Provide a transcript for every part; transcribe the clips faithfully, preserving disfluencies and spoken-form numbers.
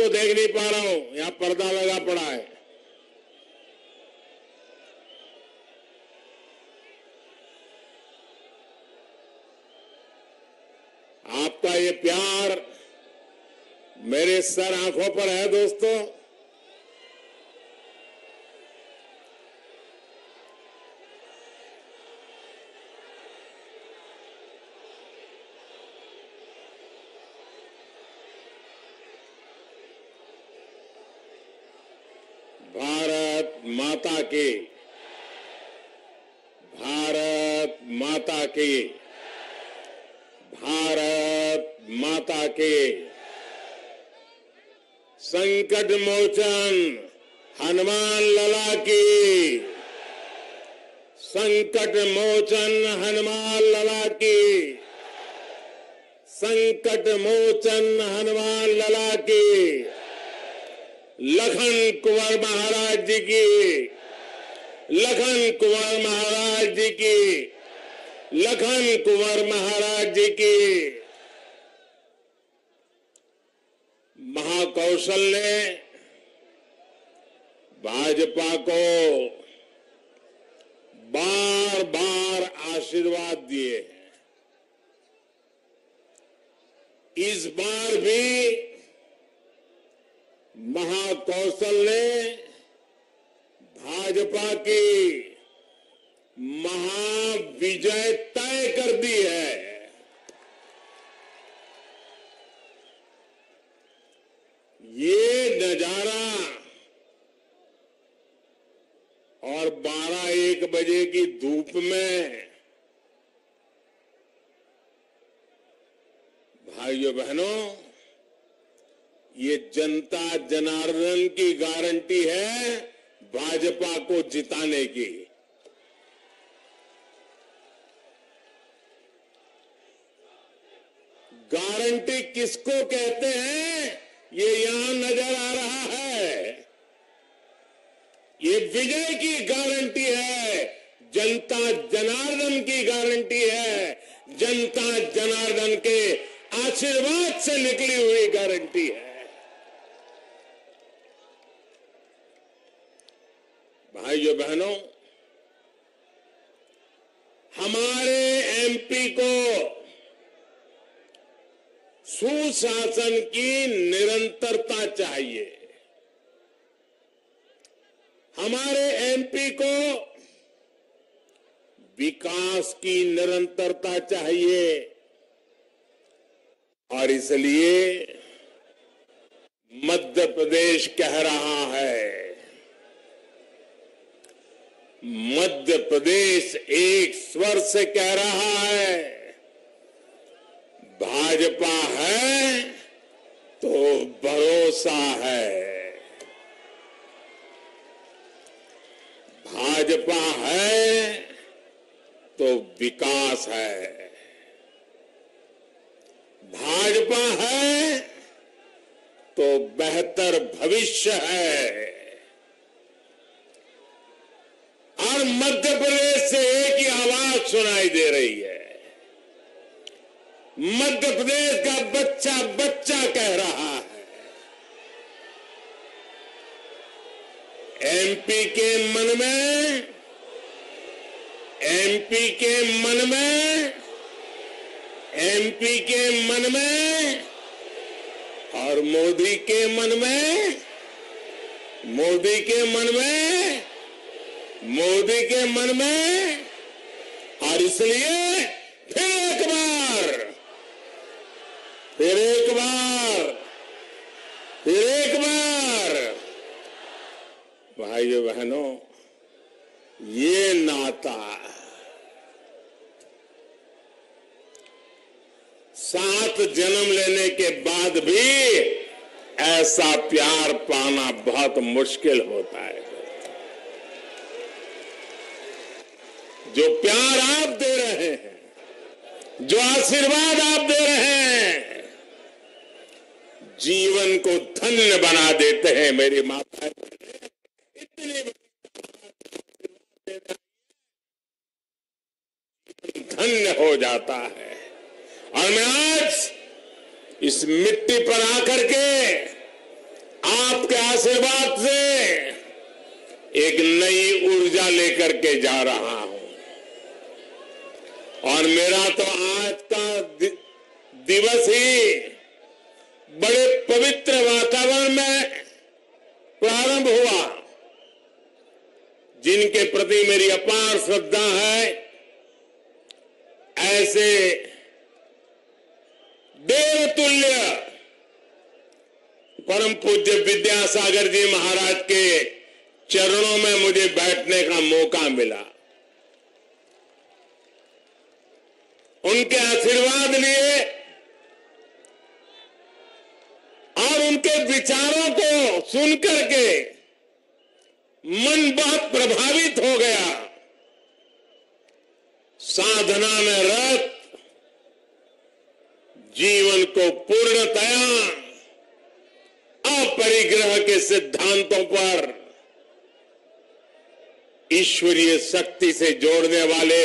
को देख नहीं पा रहा हूं, यहां पर्दा लगा पड़ा है। आपका ये प्यार मेरे सर आंखों पर है दोस्तों। भारत माता की, भारत माता की, भारत माता की। संकट मोचन हनुमान लला की, संकट मोचन हनुमान लला की, संकट मोचन हनुमान लला की, लखन कुंवर महाराज जी की, लखन कुंवर महाराज जी की, लखन कुंवर महाराज जी की। महाकौशल ने भाजपा को बार बार आशीर्वाद दिए हैं। इस बार भी महाकौशल ने भाजपा की महाविजय तय कर दी है। ये नजारा और बारह एक बजे की धूप में भाइयों बहनों, ये जनता जनार्दन की गारंटी है भाजपा को जिताने की। गारंटी किसको कहते हैं ये यहां नजर आ रहा है। ये विजय की गारंटी है, जनता जनार्दन की गारंटी है, जनता जनार्दन के आशीर्वाद से निकली हुई गारंटी है। भाइयों बहनों, हमारे एमपी को सुशासन की निरंतरता चाहिए। हमारे एमपी को विकास की निरंतरता चाहिए और इसलिए मध्य प्रदेश कह रहा है। मध्य प्रदेश एक स्वर से कह रहा है, भाजपा है तो भरोसा है, भाजपा है तो विकास है, भाजपा है तो बेहतर भविष्य है। और मध्य प्रदेश से एक ही आवाज सुनाई दे रही है, मध्य प्रदेश का बच्चा बच्चा कह रहा है। एमपी के मन में, एमपी के मन में, एमपी के मन में और मोदी के मन में, मोदी के मन में, मोदी के मन में। और इसलिए फिर एक बार, फिर एक बार, फिर एक बार भाइयों बहनों, ये नाता सात जन्म लेने के बाद भी ऐसा प्यार पाना बहुत मुश्किल होता है। जो प्यार आप दे रहे हैं, जो आशीर्वाद आप दे रहे हैं, जीवन को धन्य बना देते हैं। मेरी माता इतनी धन्य हो जाता है। और मैं आज इस मिट्टी पर आकर के आशीर्वाद से एक नई ऊर्जा लेकर के जा रहा हूं। और मेरा तो आज का दिवस ही बड़े पवित्र वातावरण में प्रारंभ हुआ, जिनके प्रति मेरी अपार श्रद्धा है। ऐसे देवतुल्य परम पूज्य विद्यासागर जी महाराज के चरणों में मुझे बैठने का मौका मिला, उनके आशीर्वाद लिए और उनके विचारों को सुनकर के मन बहुत प्रभावित हो गया। साधना में रत जीवन को पूर्णतया अपरिग्रह के सिद्धांतों पर ईश्वरीय शक्ति से जोड़ने वाले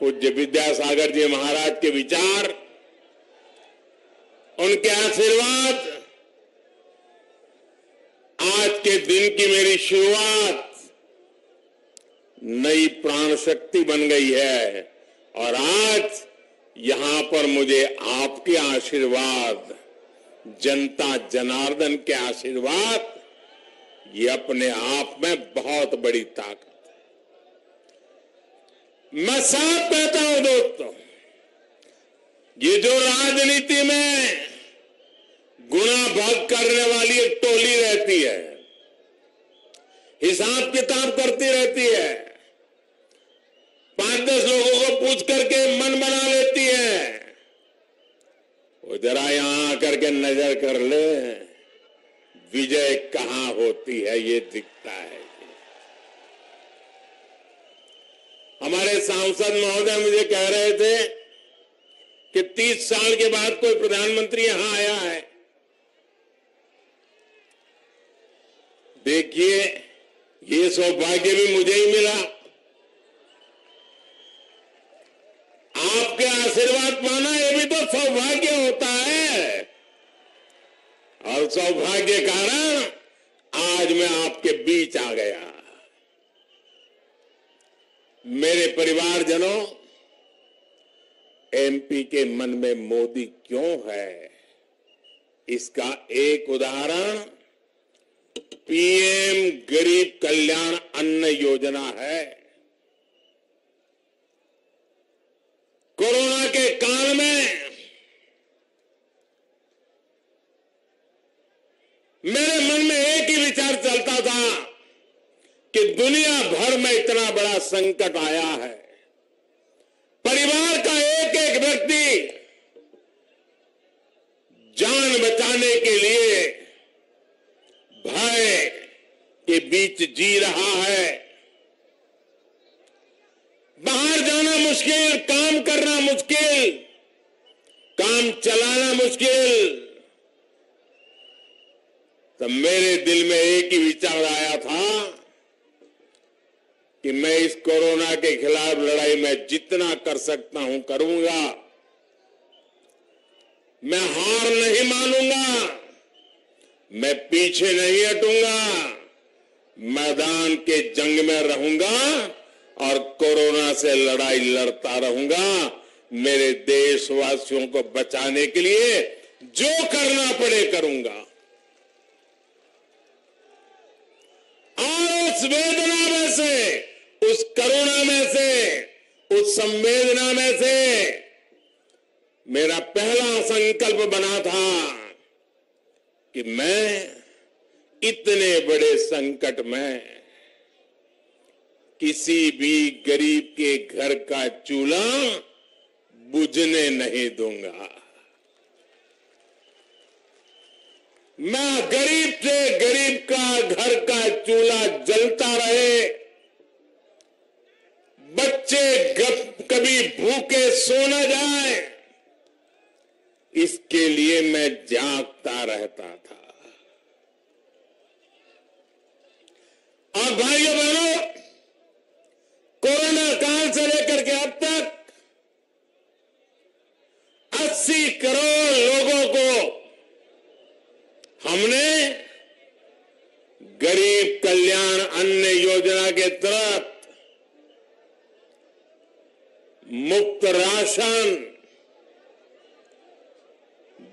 पूज्य विद्यासागर जी महाराज के विचार, उनके आशीर्वाद आज के दिन की मेरी शुरुआत नई प्राण शक्ति बन गई है। और आज यहां पर मुझे आपके आशीर्वाद, जनता जनार्दन के आशीर्वाद, ये अपने आप में बहुत बड़ी ताकत है। मैं साफ कहता हूं दोस्तों, ये जो राजनीति में गुणा भाग करने वाली एक टोली रहती है, हिसाब किताब करती रहती है, पांच दस लोगों को पूछ करके मन बना लेती है, वो जरा यहां आकर के नजर कर ले विजय कहां होती है, ये दिखता है। हमारे सांसद महोदय मुझे कह रहे थे कि तीस साल के बाद कोई प्रधानमंत्री यहां आया है। देखिए, ये सौभाग्य भी मुझे ही मिला। आपके आशीर्वाद पाना ये भी तो सौभाग्य होता है। और सौभाग्य के कारण आज मैं आपके बीच आ गया। मेरे परिवारजनों, एमपी के मन में मोदी क्यों है, इसका एक उदाहरण पीएम गरीब कल्याण अन्न योजना है। कोरोना के काल में मेरे मन में एक ही विचार चलता था कि दुनिया भर में इतना बड़ा संकट आया है, परिवार का एक एक व्यक्ति जान बचाने के लिए भय के बीच जी रहा है। बाहर जाना मुश्किल, काम करना मुश्किल, काम चलाना मुश्किल। तब मेरे दिल में एक ही विचार आया था कि मैं इस कोरोना के खिलाफ लड़ाई में जितना कर सकता हूं करूंगा, मैं हार नहीं मानूंगा, मैं पीछे नहीं हटूंगा, मैदान के जंग में रहूंगा और कोरोना से लड़ाई लड़ता रहूंगा। मेरे देशवासियों को बचाने के लिए जो करना पड़े करूंगा। और उस वेदना में से, उस करुणा में से, उस संवेदना में से मेरा पहला संकल्प बना था कि मैं इतने बड़े संकट में किसी भी गरीब के घर का चूल्हा बुझने नहीं दूंगा। मैं गरीब से गरीब का घर का चूल्हा जलता रहे, बच्चे कभी भूखे सो न जाए, इसके लिए मैं जागता रहता था। और भाइयों बहनों, कोरोना काल से लेकर के अब तक अस्सी करोड़ लोगों को हमने अन्न योजना के तहत मुफ्त राशन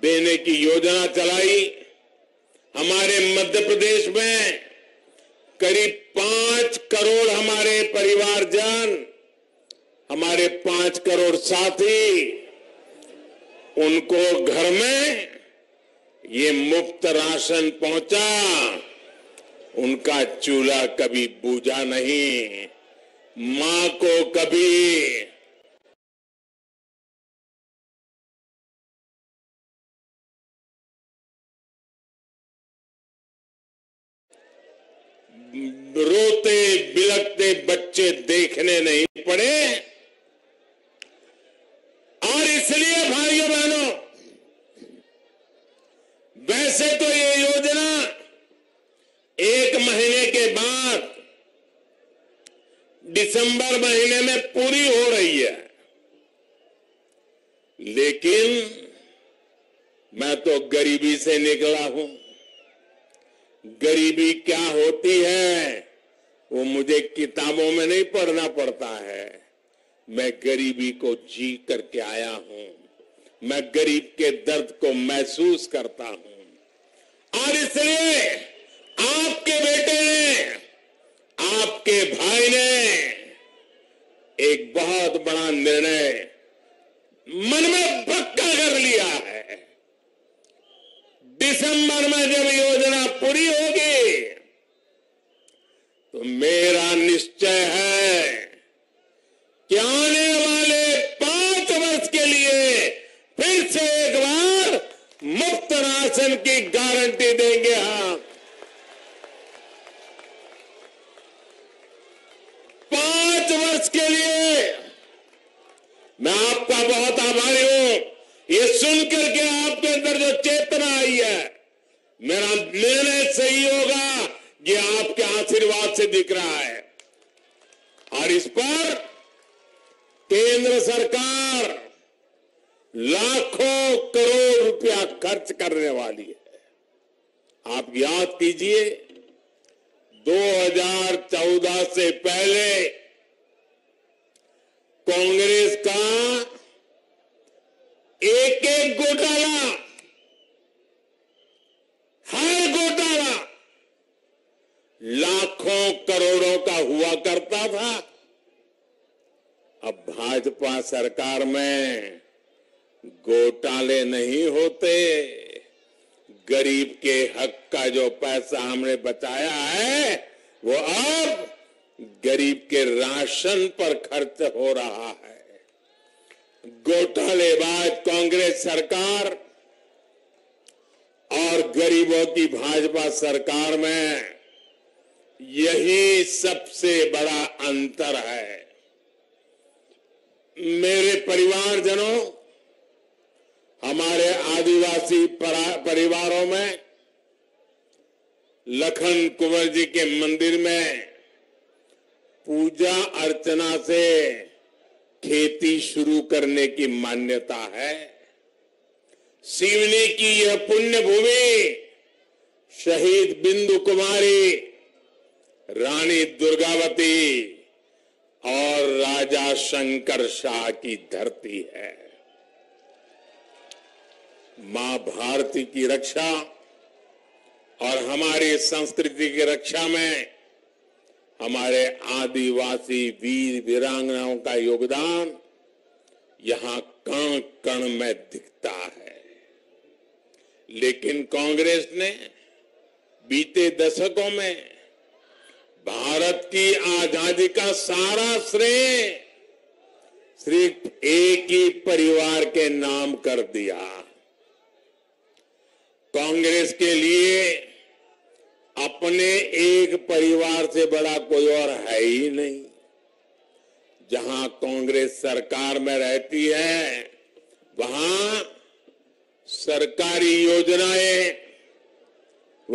देने की योजना चलाई। हमारे मध्य प्रदेश में करीब पांच करोड़ हमारे परिवारजन, हमारे पांच करोड़ साथी, उनको घर में ये मुफ्त राशन पहुंचा। उनका चूल्हा कभी बुझा नहीं, मां को कभी रोते बिलखते बच्चे देखने नहीं पड़े। और इसलिए भाइयों बहनों, वैसे तो ये योजना एक महीने के बाद दिसंबर महीने में पूरी हो रही है, लेकिन मैं तो गरीबी से निकला हूं। गरीबी क्या होती है वो मुझे किताबों में नहीं पढ़ना पड़ता है। मैं गरीबी को जी करके आया हूं, मैं गरीब के दर्द को महसूस करता हूं। और इसलिए आपके बेटे ने, आपके भाई ने एक बहुत बड़ा निर्णय मन में पक्का कर लिया है। दिसंबर में जब योजना पूरी होगी तो मेरा निश्चय है कि आने वाले पांच वर्ष के लिए फिर से एक बार मुफ्त राशन की गारंटी देंगे हम। पांच वर्ष के लिए मैं आपका बहुत आभारी हूं। ये सुनकर के आपके अंदर जो चेतना आई है, मेरा निर्णय सही होगा, ये आपके आशीर्वाद से दिख रहा है। और इस पर केंद्र सरकार लाखों करोड़ रुपया खर्च करने वाली है। आप याद कीजिए, दो हजार चौदह से पहले कांग्रेस का एक एक घोटाला, हर घोटाला लाखों करोड़ों का हुआ करता था। अब भाजपा सरकार में घोटाले नहीं होते। गरीब के हक का जो पैसा हमने बचाया है वो अब गरीब के राशन पर खर्च हो रहा है। घोटालेबाज कांग्रेस सरकार और गरीबों की भाजपा सरकार में यही सबसे बड़ा अंतर है। मेरे परिवारजनों, हमारे आदिवासी परिवारों में लखन कुंवर जी के मंदिर में पूजा अर्चना से खेती शुरू करने की मान्यता है। सिवनी की यह पुण्य भूमि शहीद बिंदु कुमारी, रानी दुर्गावती और राजा शंकर शाह की धरती है। मां भारती की रक्षा और हमारी संस्कृति की रक्षा में हमारे आदिवासी वीर वीरांगनाओं का योगदान यहां कण कण में दिखता है। लेकिन कांग्रेस ने बीते दशकों में भारत की आजादी का सारा श्रेय सिर्फ एक ही परिवार के नाम कर दिया। कांग्रेस के लिए अपने एक परिवार से बड़ा कोई और है ही नहीं। जहां कांग्रेस सरकार में रहती है वहां सरकारी योजनाएं,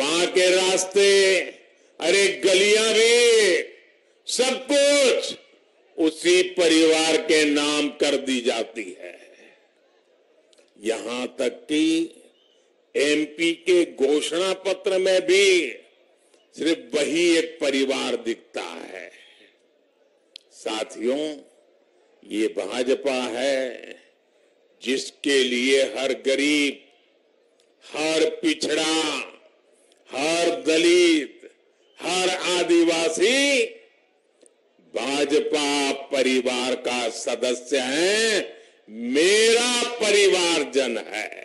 वहां के रास्ते, अरे गलियां भी, सब कुछ उसी परिवार के नाम कर दी जाती है। यहां तक कि एमपी के घोषणा पत्र में भी सिर्फ वही एक परिवार दिखता है। साथियों, ये भाजपा है जिसके लिए हर गरीब, हर पिछड़ा, हर दलित, हर आदिवासी भाजपा परिवार का सदस्य है, मेरा परिवारजन है।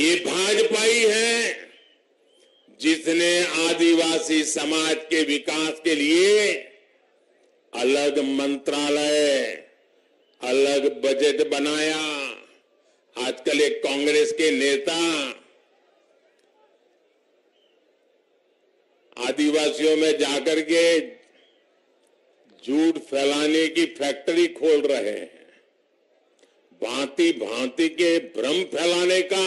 ये भाजपा ही है जिसने आदिवासी समाज के विकास के लिए अलग मंत्रालय, अलग बजट बनाया। आजकल एक कांग्रेस के नेता आदिवासियों में जाकर के झूठ फैलाने की फैक्ट्री खोल रहे हैं, भांति भांति के भ्रम फैलाने का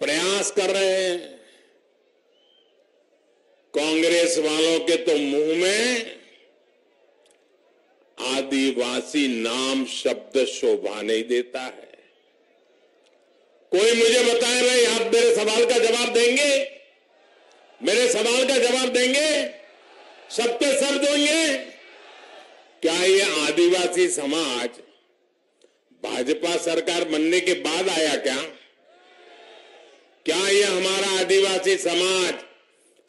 प्रयास कर रहे हैं। कांग्रेस वालों के तो मुंह में आदिवासी नाम शब्द शोभा नहीं देता है। कोई मुझे बताए भाई, आप मेरे सवाल का जवाब देंगे? मेरे सवाल का जवाब देंगे? सबके सब देंगे? क्या ये आदिवासी समाज भाजपा सरकार बनने के बाद आया क्या? क्या ये हमारा आदिवासी समाज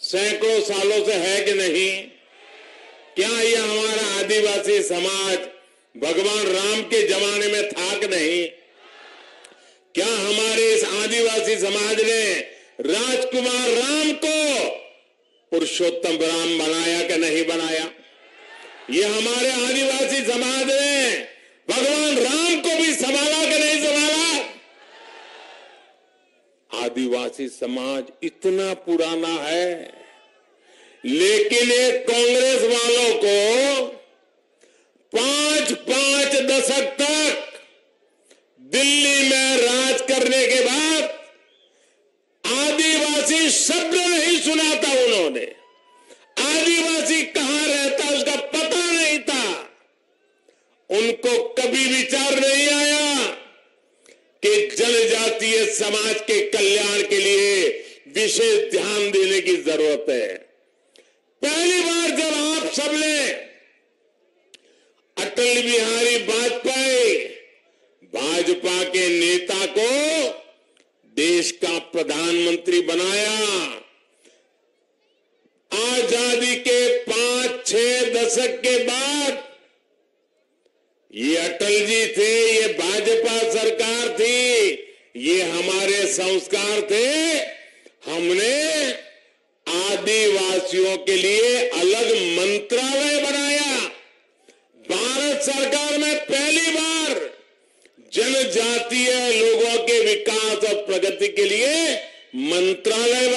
सैकड़ों सालों से है कि नहीं? क्या ये हमारा आदिवासी समाज भगवान राम के जमाने में था कि नहीं? क्या हमारे इस आदिवासी समाज ने राजकुमार राम को पुरुषोत्तम राम बनाया कि नहीं बनाया? ये हमारे आदिवासी समाज ने भगवान राम को भी संभाला कि नहीं संभाला? आदिवासी समाज इतना पुराना है, लेकिन एक कांग्रेस वालों को पांच पांच दशक तक दिल्ली में राज करने के बाद आदिवासी शब्द नहीं सुनाता उन्होंने। आदिवासी कहां रहता उसका पता नहीं था उनको। कभी विचार नहीं आया कि जनजातीय समाज के कल्याण के लिए विशेष ध्यान देने की जरूरत है। पहली बार जब आप सबने अटल बिहारी वाजपेयी भाजपा के नेता को देश का प्रधानमंत्री बनाया, आजादी के पांच छह दशक के बाद ये अटल जी थे, ये भाजपा सरकार थी, ये हमारे संस्कार थे। हमने आदिवासियों के लिए अलग मंत्रालय बनाया। भारत सरकार में पहली बार जनजातीय लोगों के विकास और प्रगति के लिए मंत्रालय